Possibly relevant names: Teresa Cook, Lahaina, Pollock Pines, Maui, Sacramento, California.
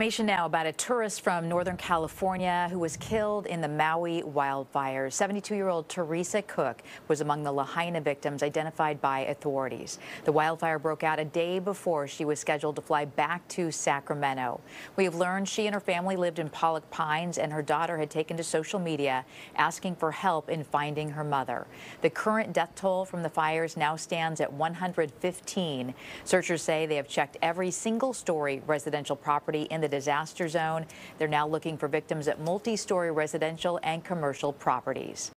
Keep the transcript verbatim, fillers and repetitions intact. Information now about a tourist from Northern California who was killed in the Maui wildfires. seventy-two-year-old Teresa Cook was among the Lahaina victims identified by authorities. The wildfire broke out a day before she was scheduled to fly back to Sacramento. We have learned she and her family lived in Pollock Pines, and her daughter had taken to social media asking for help in finding her mother. The current death toll from the fires now stands at one hundred fifteen. Searchers say they have checked every single-story residential property in the disaster zone. They're now looking for victims at multi-story residential and commercial properties.